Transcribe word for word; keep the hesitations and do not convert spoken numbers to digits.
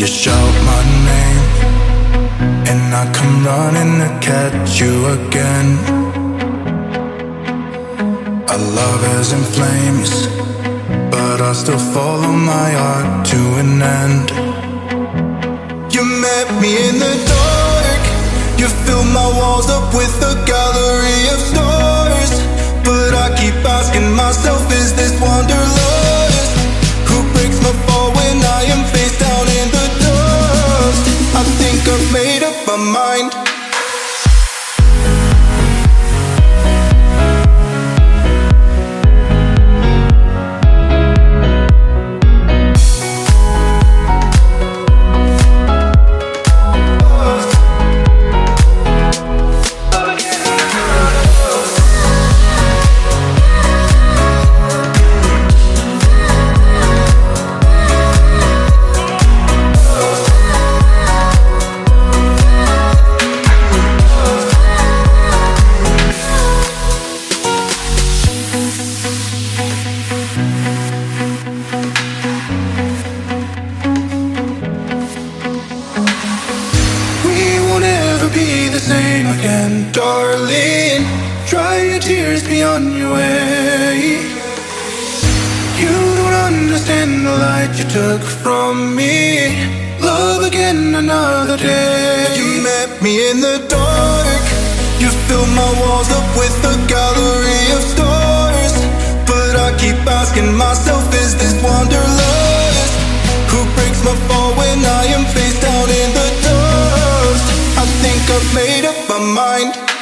You shout my name, and I come running to catch you again. Our love is in flames, but I still follow my heart to an end. You met me in the dark, you filled my walls up with a gallery of stars. But I keep asking myself, is this wanderlust? Who breaks my fall when I am face down in the dust? I think I've made up my mind. Darling, dry your tears, be on your way. You don't understand the light you took from me. Love again another day. You met me in the dark, you filled my walls up with a gallery of stars. But I keep asking myself, is this wanderlust? Who breaks my fall when I am face down in the dust? I think I've made up my mind.